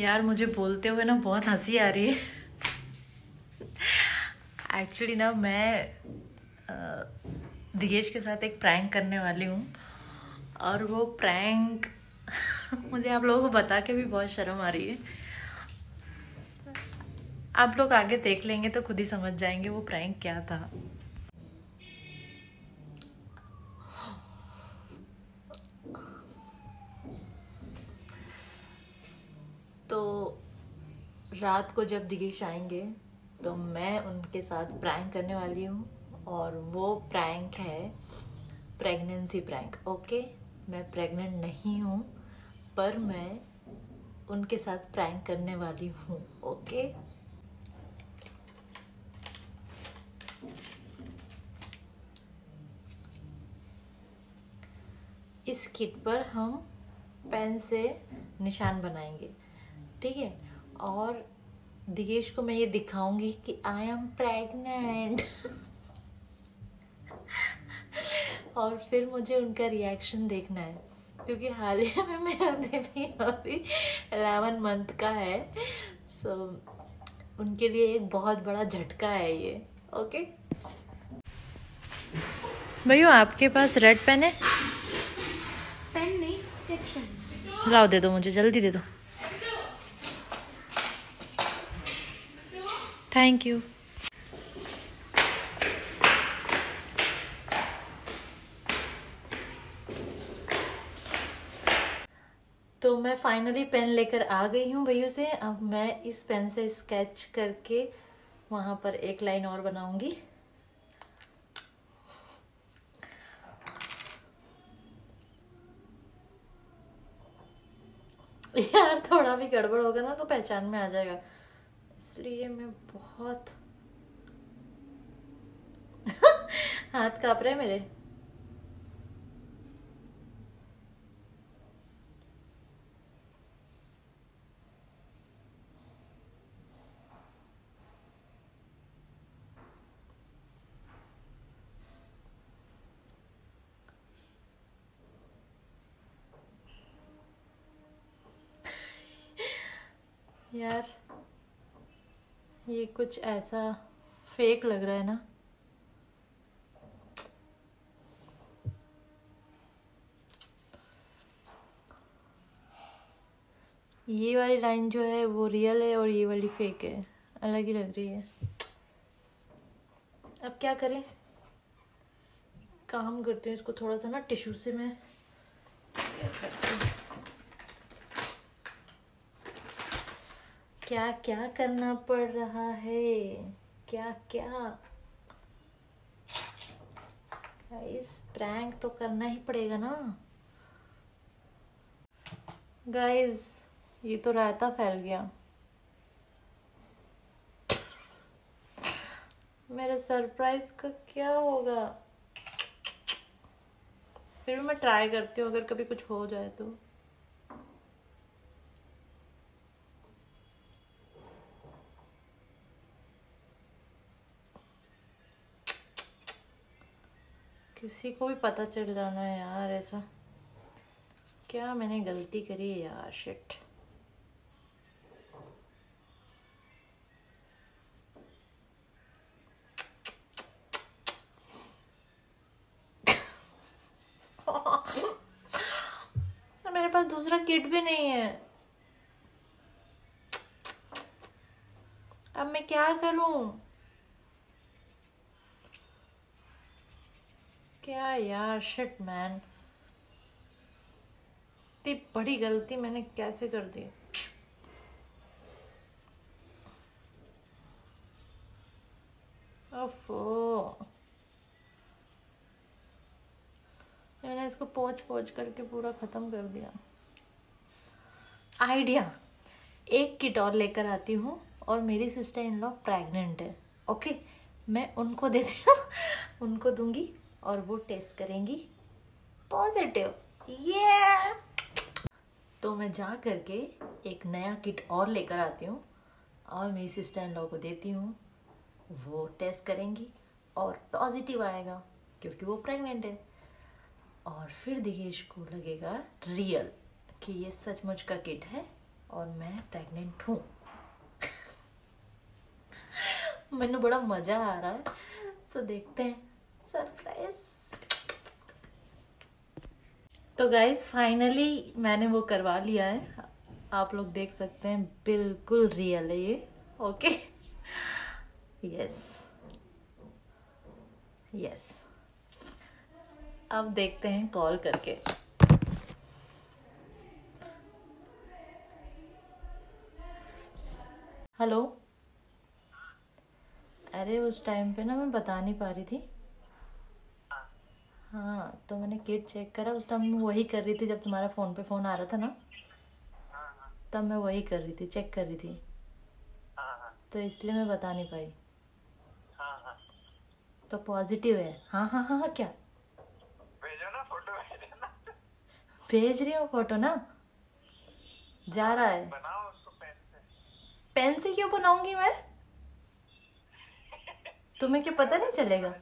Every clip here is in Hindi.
यार मुझे बोलते हुए ना बहुत हंसी आ रही है। एक्चुअली ना मैं दिगेश के साथ एक प्रैंक करने वाली हूँ और वो प्रैंक मुझे आप लोगों को बता के भी बहुत शर्म आ रही है। आप लोग आगे देख लेंगे तो खुद ही समझ जाएंगे वो प्रैंक क्या था। तो रात को जब दिगेश आएंगे तो मैं उनके साथ प्रैंक करने वाली हूँ और वो प्रैंक है प्रेगनेंसी प्रैंक। ओके, मैं प्रेग्नेंट नहीं हूँ पर मैं उनके साथ प्रैंक करने वाली हूँ। ओके, इस किट पर हम पेन से निशान बनाएंगे, ठीक है। और दिगेश को मैं ये दिखाऊंगी कि आई एम प्रेग्नेंट और फिर मुझे उनका रिएक्शन देखना है, क्योंकि हालिया में मेरा बेबी अभी 11 मंथ का है। सो उनके लिए एक बहुत बड़ा झटका है ये। ओके भैया, आपके पास रेड पेन है? पेन नहीं, स्केच पेन। लाओ, दे दो मुझे, जल्दी दे दो। Thank you. तो मैं फाइनली पेन लेकर आ गई हूँ भैया से। अब मैं इस पेन से स्केच करके वहाँ पर एक लाइन और बनाऊंगी। यार थोड़ा भी गड़बड़ होगा ना तो पहचान में आ जाएगा, इसलिए मैं बहुत हाथ काँप रहे मेरे। यार ये कुछ ऐसा फेक लग रहा है ना। ये वाली लाइन जो है वो रियल है और ये वाली फेक है, अलग ही लग रही है। अब क्या करें, काम करते हैं, इसको थोड़ा सा ना टिश्यू से मैं क्या क्या करना पड़ रहा है, क्या क्या। गाइस प्रैंक तो करना ही पड़ेगा ना। गाइस ये तो रायता फैल गया मेरे। सरप्राइज का क्या होगा? फिर भी मैं ट्राई करती हूँ, अगर कभी कुछ हो जाए तो। किसी को भी पता चल जाना है यार, ऐसा क्या मैंने गलती करी है यार। शिट, मेरे पास दूसरा किट भी नहीं है। अब मैं क्या करूं? क्या यार, शिट मैन, इतनी बड़ी गलती मैंने कैसे कर दी। ओफो, मैंने इसको पोंछ पोंछ करके पूरा खत्म कर दिया। आइडिया, एक किट और लेकर आती हूँ और मेरी सिस्टर इन लॉ प्रेग्नेंट है। ओके, मैं उनको देती हूँ, उनको दूंगी और वो टेस्ट करेंगी पॉजिटिव। ये तो मैं जा करके एक नया किट और लेकर आती हूँ और मेरी सिस्टर इन लॉ को देती हूँ, वो टेस्ट करेंगी और पॉजिटिव आएगा क्योंकि वो प्रेग्नेंट है। और फिर दिगेश को लगेगा रियल कि ये सचमुच का किट है और मैं प्रेगनेंट हूँ। मैंने बड़ा मज़ा आ रहा है, सो देखते हैं सरप्राइज। तो गाइज फाइनली मैंने वो करवा लिया है, आप लोग देख सकते हैं बिल्कुल रियल है ये। ओके यस यस, अब देखते हैं कॉल करके। हेलो, अरे उस टाइम पे ना मैं बता नहीं पा रही थी। हाँ तो मैंने किट चेक करा, उस टाइम वही कर रही थी जब तुम्हारा फ़ोन पे फ़ोन आ रहा था ना, तब मैं वही कर रही थी, चेक कर रही थी, तो इसलिए मैं बता नहीं पाई। तो पॉजिटिव है। हाँ हाँ हाँ हाँ, क्या भेजो ना फोटो, भेज रही हूँ फोटो ना, जा रहा है। बनाओ उसको पेन से। क्यों बनाऊंगी मैं? तुम्हें क्या पता नहीं चलेगा?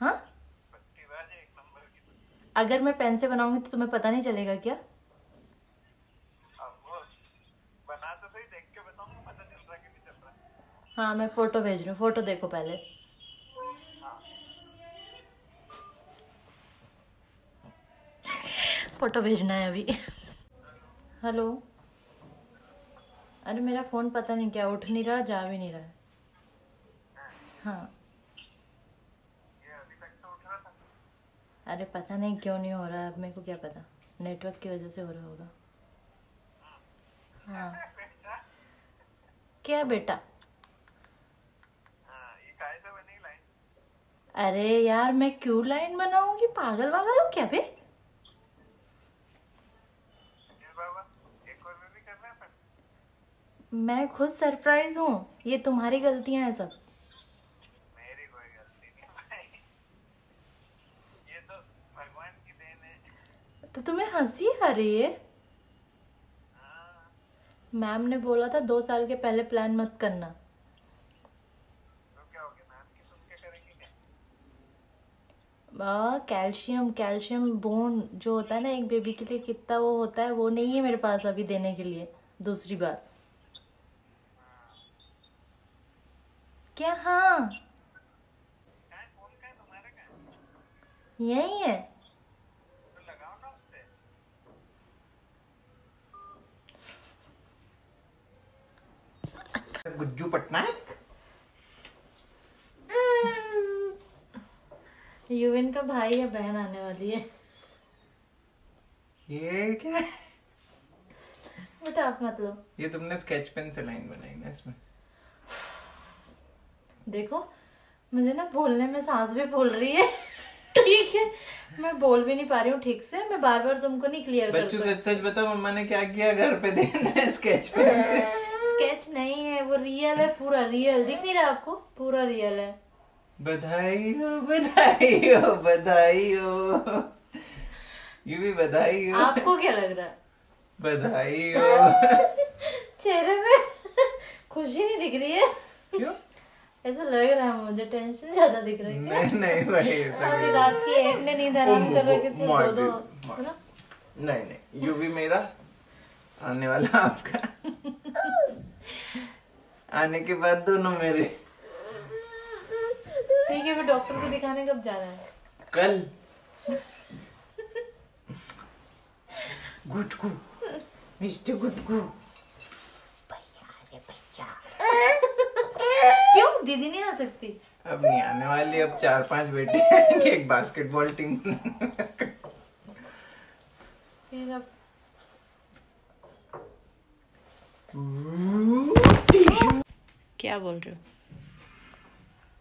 हाँ, अगर मैं पेन से बनाऊंगी तो तुम्हें पता नहीं चलेगा क्या? बना तो सही, देख के बताऊंगा पता चल रहा है कि नहीं चल रहा। हाँ मैं फोटो भेज रही हूँ, फोटो देखो पहले। हाँ। फोटो भेजना है अभी। हेलो, अरे मेरा फोन पता नहीं क्या उठ नहीं रहा, जा भी नहीं रहा है। हाँ अरे पता नहीं क्यों नहीं हो रहा है, अब मेरे को क्या पता, नेटवर्क की वजह से हो रहा होगा। हाँ क्या बेटा, ये काहे से बनी लाइन? अरे यार मैं क्यों लाइन बनाऊंगी, पागल वागल हो क्या बे? एक और भी करना है, मैं खुद सरप्राइज हूँ, ये तुम्हारी गलतियाँ हैं सब। तो तुम्हें हंसी आ रही है? मैम ने बोला था 2 साल के पहले प्लान मत करना। तो क्या हो गया, मैम की सुन के करेंगे क्या? कैल्शियम कैल्शियम बोन जो होता है ना एक बेबी के लिए कितना वो होता है, वो नहीं है मेरे पास अभी देने के लिए दूसरी बार। क्या? हाँ यही है। गुज्जू पटनायक यूविन का भाई या बहन आने वाली है। ये क्या बेटा, आप मत लो। ये तुमने स्केच पेन से लाइन बनाई ना इसमें। देखो मुझे ना बोलने में सांस भी फूल रही है। ठीक है मैं बोल भी नहीं पा रही हूँ ठीक से, मैं बार बार तुमको नहीं क्लियर कर बच्चू। सच सच बताओ मम्मा ने क्या किया घर पे देना है स्केच पेन से? स्केच नहीं है वो, रियल है, पूरा रियल। दिख नहीं रहा आपको? पूरा रियल है। बधाई हो बधाई हो बधाई हो, ये भी बधाई हो। आपको क्या लग रहा है? बधाई हो। चेहरे में खुशी नहीं दिख रही है क्यों? ऐसा लग रहा है मुझे टेंशन ज्यादा दिख रही है। नहीं नहीं भाई, अभी रात की एक ने नींद हराम कर रखी थी, दो है ना। नहीं नहीं, यू भी मेरा आने वाला, आपका आने के बाद दोनों मेरे। ठीक है, वो डॉक्टर को दिखाने कब जा रहा है? कल। गुटकू मिस्टर गुटकू भैया, अरे भैया। क्यों दीदी नहीं आ सकती? अब नहीं आने वाली, अब 4-5 बेटे आएंगे, एक बास्केटबॉल टीम। फिर अब क्या बोल रहे हो?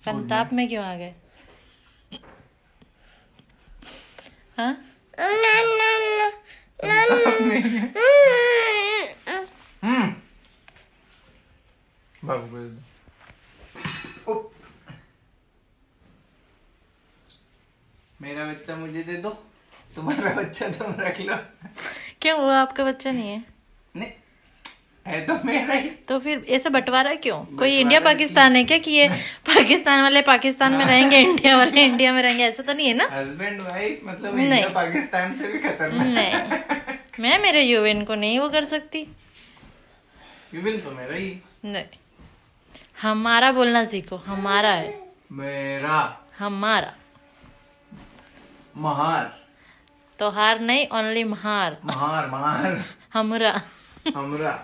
संताप में क्यों आ गए? हाँ मेरा बच्चा मुझे दे दो, तुम्हारा बच्चा तुम रख लो। क्यों, वो आपका बच्चा नहीं है? नहीं है तो मेरा ही। तो फिर ऐसा बंटवारा क्यों? कोई इंडिया पाकिस्तान है क्या कि ये पाकिस्तान वाले पाकिस्तान में रहेंगे, इंडिया वाले इंडिया में रहेंगे, ऐसा तो नहीं है ना? हस्बैंड वाइफ मतलब इंडिया पाकिस्तान से भी खतरनाक। मैं मेरे यूविन को नहीं वो कर सकती। यूविन तो मेरा ही नहीं। हमारा बोलना सीखो, हमारा है मेरा, हमारा। महार तो हार नहीं, ओनली महार। महार महार हमरा हमरा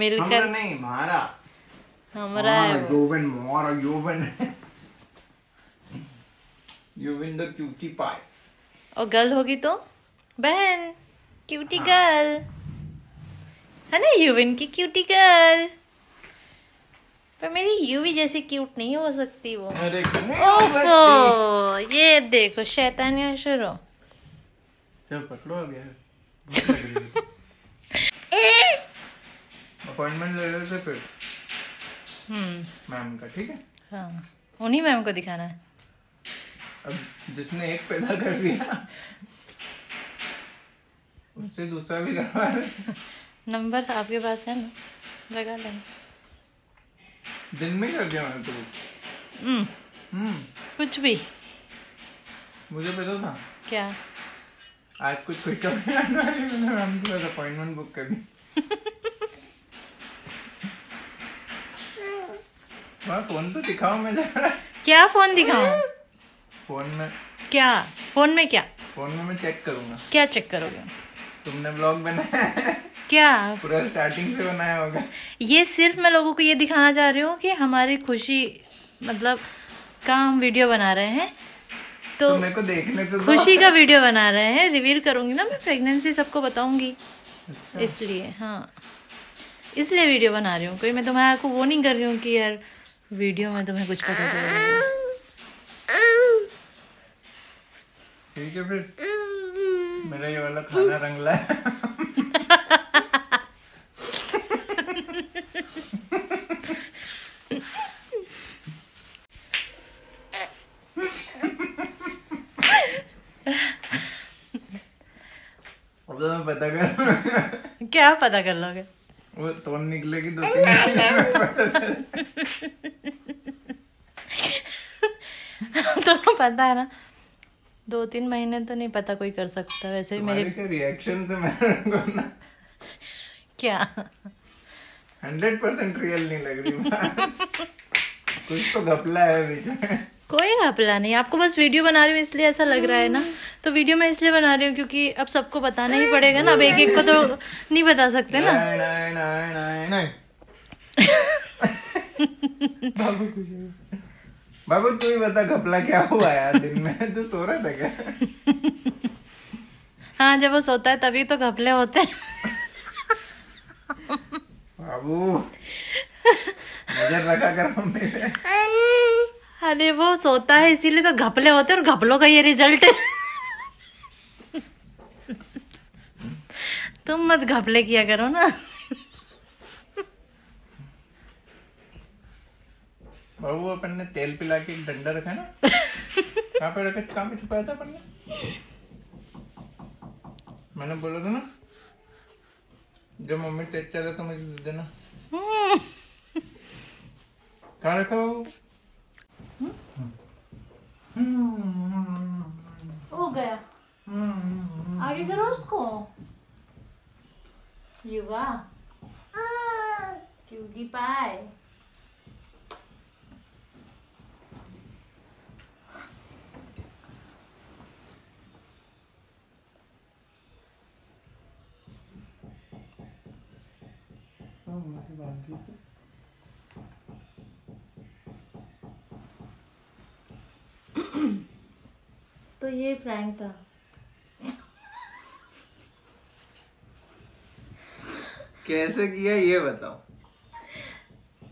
मिलकर नहीं, हमारा हमरा है। योवन मोरा योवन योवन द क्यूटी पाई। और गर्ल होगी तो बहन, क्यूटी गर्ल है ना, यूविन की क्यूटी गर्ल। पर मेरी यूवी जैसी क्यूट नहीं हो सकती वो। अरे ओफो, ये देखो शैतानियां शुरू। चल पकड़ो अब यार। अपॉइंटमेंट ले लेते हैं फिर मैम का, ठीक है? हाँ, उन्हीं मैम को दिखाना है अब, जिसने एक पैदा कर दिया उससे दूसरा भी करवा रहे। नंबर आपके पास है ना, लगा लेंगे। दिन में कर दिया मैंने तो कुछ भी। मुझे पता था क्या आज कुछ क्विक अपॉइंटमेंट बुक कर दी। फोन तो दिखाओ, मैं क्या फोन दिखाऊं? फोन में क्या? फोन में क्या? फोन में मैं चेक करूंगा। क्या चेक करोगे? तुमने ब्लॉग बनाया क्या? पूरा स्टार्टिंग से बनाया होगा। ये सिर्फ मैं लोगों को ये दिखाना चाह रही हूँ कि हमारी खुशी मतलब का हम वीडियो बना रहे हैं, तो मेरे को देखने तो खुशी का वीडियो बना रहे हैं। रिवील करूँगी ना मैं प्रेगनेंसी, सबको बताऊँगी। अच्छा। इसलिए हाँ, इसलिए वीडियो बना रही हूँ। कोई मैं तुम्हारे को वो नहीं कर रही हूँ कि यार वीडियो में तुम्हें कुछ पता चलेगा। ठीक है फिर, मेरा ये वाला खाना रंगला है। मैं पता कर क्या पता कर लोगे? वो तो निकलेगी 2-3 महीने तो पता है ना, 2-3 महीने तो नहीं पता, कोई कर सकता। वैसे मेरे रिएक्शन से मैं क्या 100% रियल नहीं लग रही। कुछ तो घपला है बीच में। कोई घपला नहीं, आपको बस वीडियो बना रही हूँ इसलिए ऐसा लग रहा है ना। तो वीडियो मैं इसलिए बना रही हूँ क्योंकि अब सबको बताना ही पड़ेगा ना। अब एक एक को तो नहीं बता सकते ना। बाबू तू ही बता, घपला क्या हुआ यार? दिन में तो सो रहा था क्या? हाँ, जब वो सोता है तभी तो घपले होते हैं। बाबू नजर रखा करो मेरे। अरे वो सोता है इसीलिए तो घपले होते हैं, और घपलों का ये रिजल्ट है। तुम मत घपले किया करो ना। बाबू अपन ने तेल पिला के डंडा रखा ना, कहाँ पे रखा? कहाँ पे छुपाया था अपन ने? मैंने बोला था ना, जब मम्मी टेस्ट चला तो मुझे दे देना। कहाँ रखा बाबू? हो गया, आगे करो उसको। युवा क्यूटी पाई। तो ये प्रैंक था। कैसे किया ये बताओ?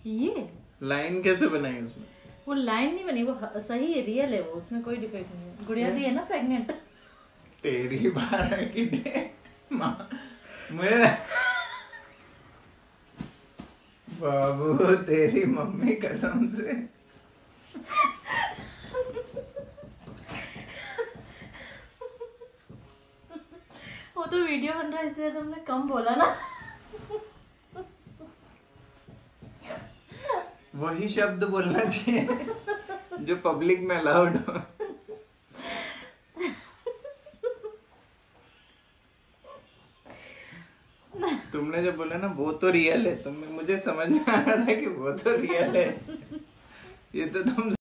ये लाइन कैसे बनाई उसमें? वो लाइन नहीं बनी, वो सही है, रियल है वो, उसमें कोई डिफेक्ट नहीं है। गुड़िया दी है ना प्रेग्नेंट तेरी 12 की डे माँ मेरा बाबू, तेरी मम्मी कसम से। वो तो वीडियो बन रहा है इसलिए तुमने कम बोला ना। वही शब्द बोलना चाहिए जो पब्लिक में अलाउड हो। तुमने जब बोला ना वो तो रियल है, तुमने मुझे समझ में आ रहा था कि वो तो रियल है। ये तो तुम